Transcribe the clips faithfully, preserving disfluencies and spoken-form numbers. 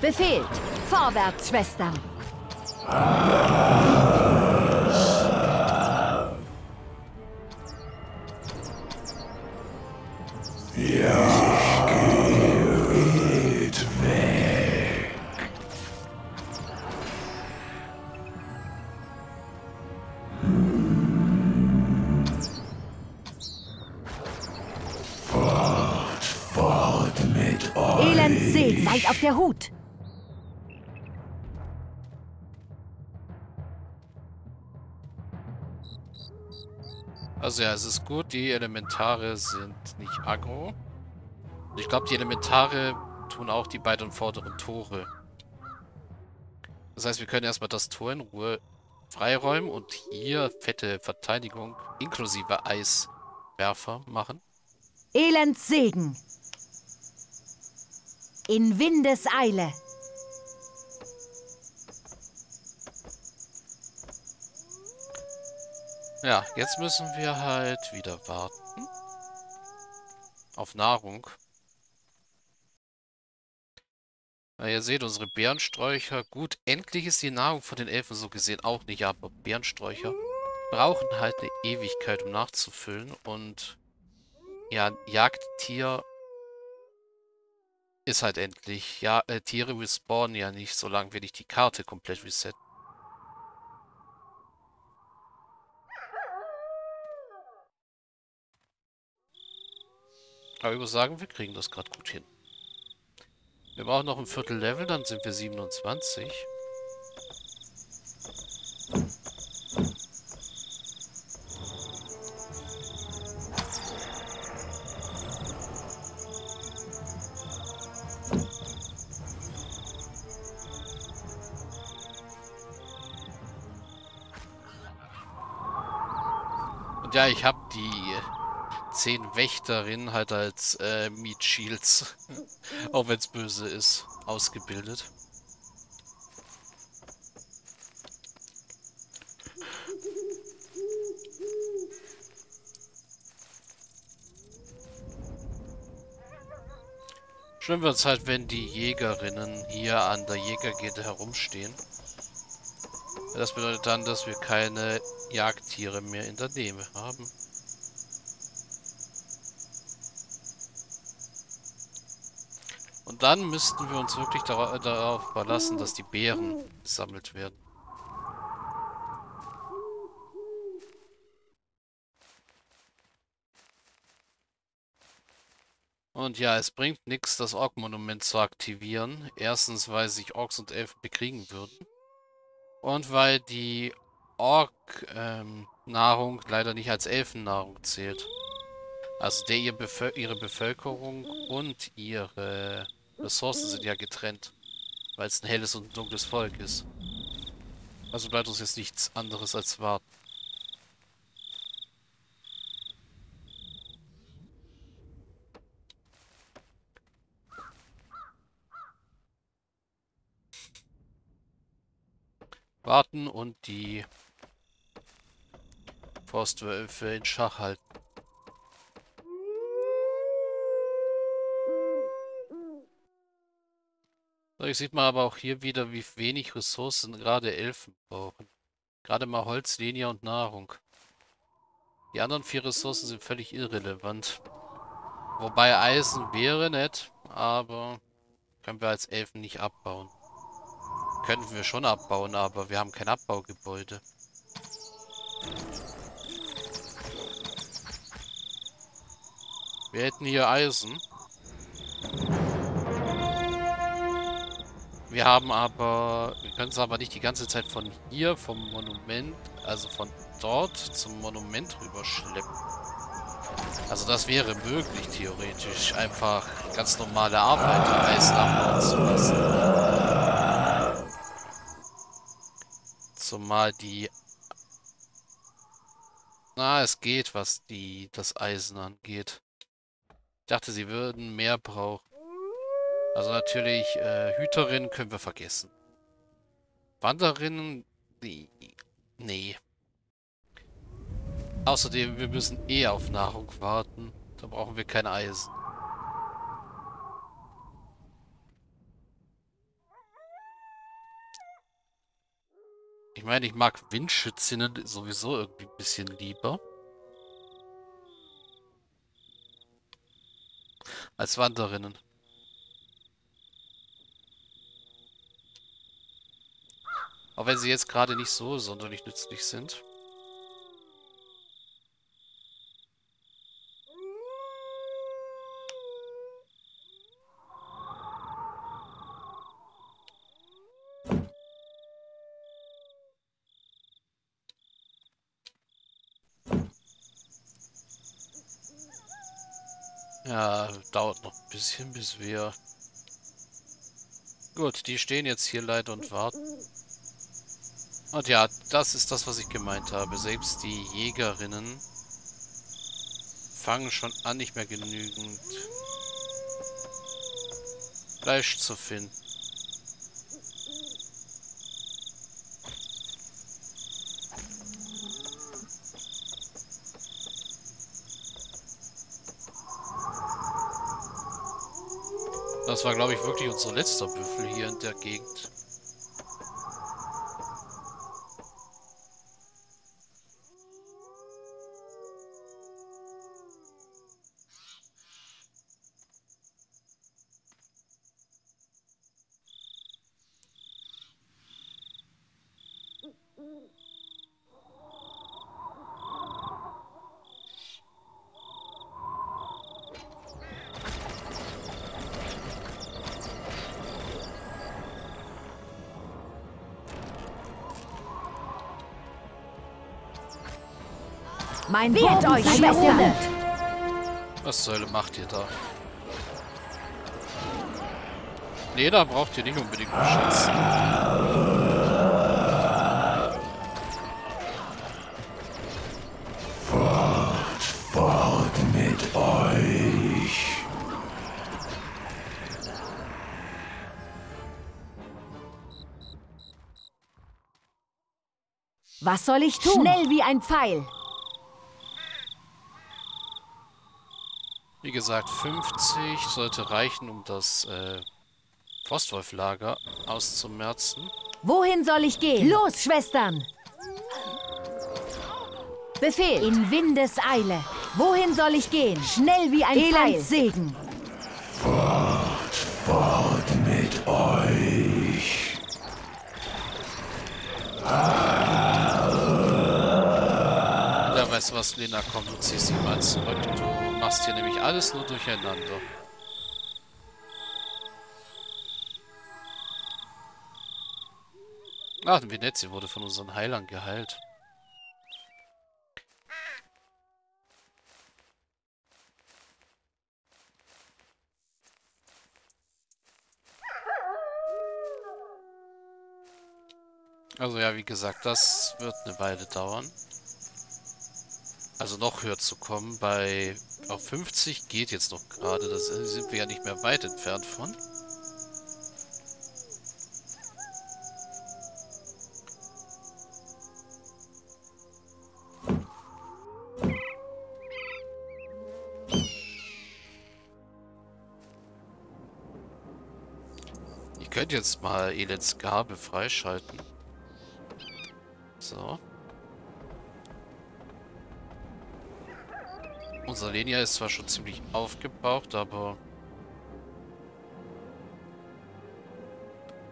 Befehlt! Vorwärts, Schwestern! Seid auf der Hut! Also ja, es ist gut, die Elementare sind nicht aggro. Ich glaube, die Elementare tun auch die beiden vorderen Tore. Das heißt, wir können erstmal das Tor in Ruhe freiräumen und hier fette Verteidigung inklusive Eiswerfer machen. Elends Segen! In Windeseile. Ja, jetzt müssen wir halt wieder warten. Auf Nahrung. Na, ihr seht, unsere Bärensträucher. Gut, endlich ist die Nahrung von den Elfen so gesehen auch nicht ab. Aber Bärensträucher brauchen halt eine Ewigkeit, um nachzufüllen. Und ja, ein Jagdtier ist halt endlich. Ja, äh, Tiere respawnen ja nicht, solange wir nicht die Karte komplett resetten. Aber ich muss sagen, wir kriegen das gerade gut hin. Wir brauchen noch ein Viertel Level, dann sind wir siebenundzwanzig. Ja, ich habe die zehn Wächterinnen halt als äh, Meat Shields, auch wenn es böse ist, ausgebildet. Schön wird es halt, wenn die Jägerinnen hier an der Jägergilde herumstehen. Das bedeutet dann, dass wir keine Jagdtiere mehr in der Nähe haben. Und dann müssten wir uns wirklich dar- darauf verlassen, dass die Beeren gesammelt werden. Und ja, es bringt nichts, das Ork-Monument zu aktivieren. Erstens, weil sich Orks und Elfen bekriegen würden. Und weil die Ork-Nahrung ähm, leider nicht als Elfennahrung zählt. Also der ihr Bevöl ihre Bevölkerung und ihre Ressourcen sind ja getrennt. Weil es ein helles und ein dunkles Volk ist. Also bleibt uns jetzt nichts anderes als warten. Warten und die Forstwölfe in Schach halten. So, ich sehe mal aber auch hier wieder, wie wenig Ressourcen gerade Elfen brauchen. Gerade mal Holz, Linie und Nahrung. Die anderen vier Ressourcen sind völlig irrelevant. Wobei Eisen wäre nett, aber können wir als Elfen nicht abbauen. Könnten wir schon abbauen, aber wir haben kein Abbaugebäude. Wir hätten hier Eisen. Wir haben aber... Wir können es aber nicht die ganze Zeit von hier, vom Monument, also von dort zum Monument rüberschleppen. Also das wäre möglich, theoretisch. Einfach ganz normale Arbeit, um Eisen abbauen zu lassen. Zumal die... Na, es geht, was die das Eisen angeht. Ich dachte, sie würden mehr brauchen. Also natürlich, äh, Hüterinnen können wir vergessen. Wanderinnen... Nee. Nee. Außerdem, wir müssen eh auf Nahrung warten. Da brauchen wir kein Eisen. meine, ich mag Windschützinnen sowieso irgendwie ein bisschen lieber. Als Wanderinnen. Auch wenn sie jetzt gerade nicht so sonderlich nützlich sind. Ja, dauert noch ein bisschen, bis wir... Gut, die stehen jetzt hier leider und warten. Und ja, das ist das, was ich gemeint habe. Selbst die Jägerinnen fangen schon an, nicht mehr genügend Fleisch zu finden. Das war, glaube ich, wirklich unser letzter Büffel hier in der Gegend. Mein Wehrt euch, Schwestern! Was zur Hölle macht ihr da? Nee, da braucht ihr nicht unbedingt beschützen. Fort, fort mit euch! Was soll ich tun? Schnell wie ein Pfeil! Wie gesagt, fünfzig sollte reichen, um das äh, Postwolflager auszumerzen. Wohin soll ich gehen? Los, Schwestern! Befehl! In Windeseile! Wohin soll ich gehen? Schnell wie ein Pfeil! Segen! Fort, fort mit euch! Ja, weißt du was, Lena, komm, du ziehst ihn mal zurück, du. Du machst hier nämlich alles nur durcheinander. Ach, Venetia wurde von unseren Heilern geheilt. Also ja, wie gesagt, das wird eine Weile dauern. Also noch höher zu kommen, bei auf fünfzig geht jetzt noch gerade, das sind wir ja nicht mehr weit entfernt von. Ich könnte jetzt mal Elends Gabe freischalten. So. Salenia ist zwar schon ziemlich aufgebraucht, aber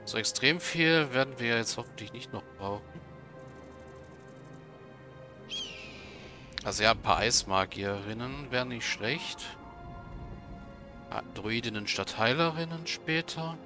so extrem viel werden wir jetzt hoffentlich nicht noch brauchen. Also ja, ein paar Eismagierinnen wären nicht schlecht. Druidinnen statt Heilerinnen später.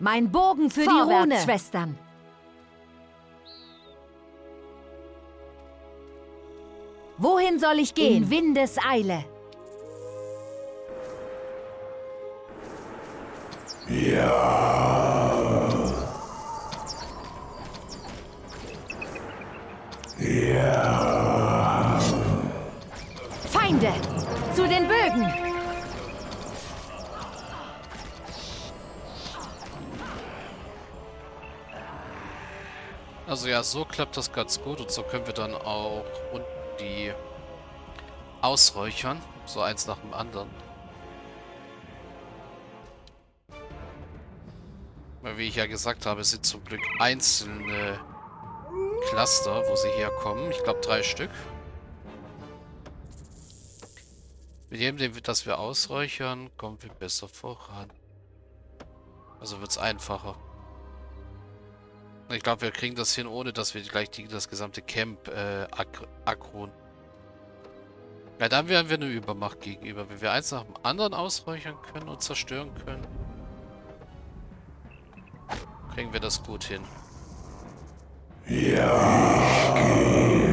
Mein Bogen für Vorwärts, die Rune, Schwestern. Wohin soll ich gehen? In Windeseile. Ja. Ja. Freunde, zu den Bögen! Also ja, so klappt das ganz gut und so können wir dann auch unten die ausräuchern. So eins nach dem anderen. Weil, wie ich ja gesagt habe, es sind zum Glück einzelne Cluster, wo sie herkommen. Ich glaube drei Stück. Mit dem, dass wir ausräuchern, kommen wir besser voran. Also wird es einfacher. Ich glaube, wir kriegen das hin, ohne dass wir gleich die, das gesamte Camp äh, aggro. Ja, dann wären wir eine Übermacht gegenüber. Wenn wir eins nach dem anderen ausräuchern können und zerstören können, kriegen wir das gut hin. Ja, ich gehe.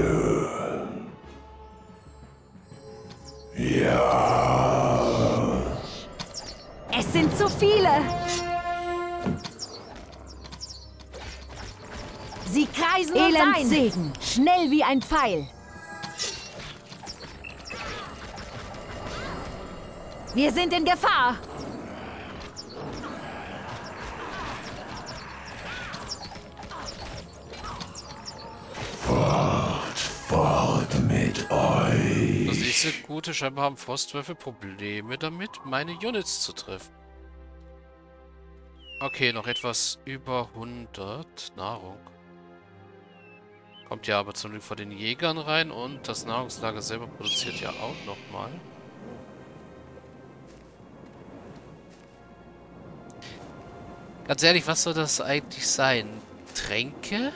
Ja. Es sind zu viele. Sie kreisen uns ein. Elendsegen, schnell wie ein Pfeil. Wir sind in Gefahr. Fort, fort mit euch. Also diese gute, scheinbar haben Frostwölfe Probleme damit, meine Units zu treffen. Okay, noch etwas über hundert Nahrung. Kommt ja aber zum Glück vor den Jägern rein und das Nahrungslager selber produziert ja auch nochmal. Ganz ehrlich, was soll das eigentlich sein? Tränke?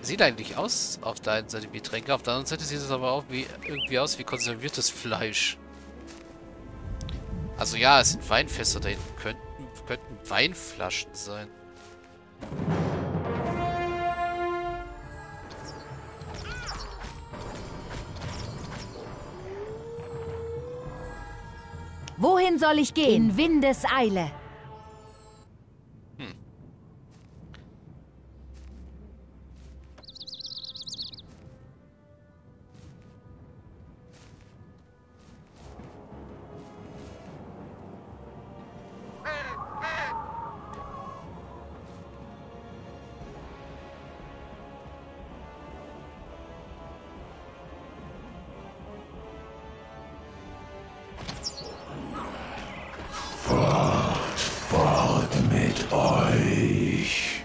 Sieht eigentlich aus auf der einen Seite wie Tränke, auf der anderen Seite sieht es aber auch wie, irgendwie aus wie konserviertes Fleisch. Also ja, es sind Weinfässer da hinten, könnten, könnten Weinflaschen sein. Wohin soll ich gehen? In Windeseile. Hm.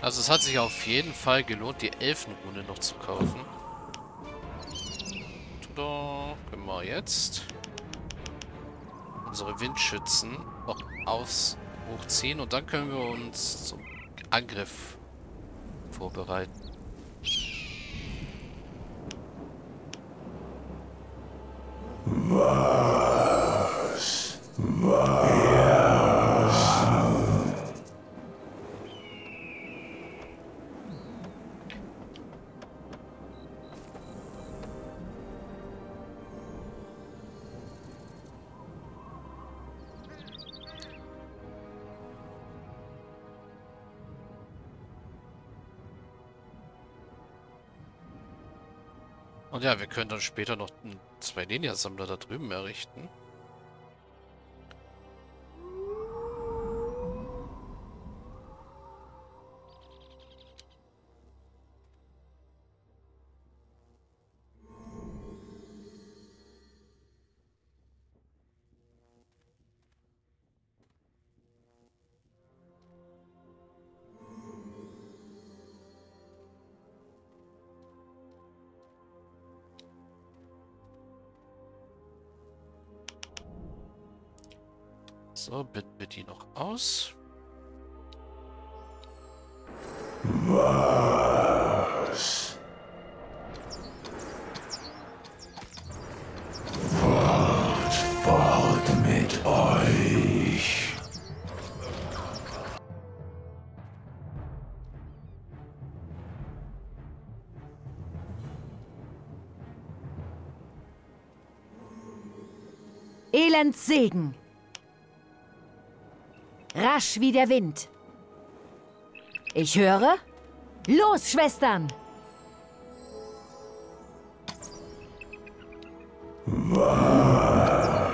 Also es hat sich auf jeden Fall gelohnt, die Elfenrune noch zu kaufen. Tada, können wir jetzt unsere Windschützen noch aufs hochziehen und dann können wir uns zum Angriff vorbereiten. Was? Was? Und ja, wir können dann später noch zwei Salenia-Sammler da drüben errichten. So, bitten wir die noch aus. Was? Fort, fort mit euch. Elendsegen. Rasch wie der Wind. Ich höre. Los, Schwestern!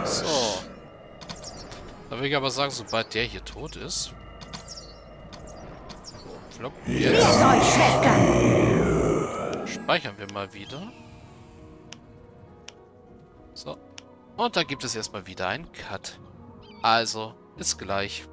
So. Da will ich aber sagen, sobald der hier tot ist. So, flop. Jetzt. Speichern wir mal wieder. So. Und da gibt es erstmal wieder einen Cut. Also, bis gleich.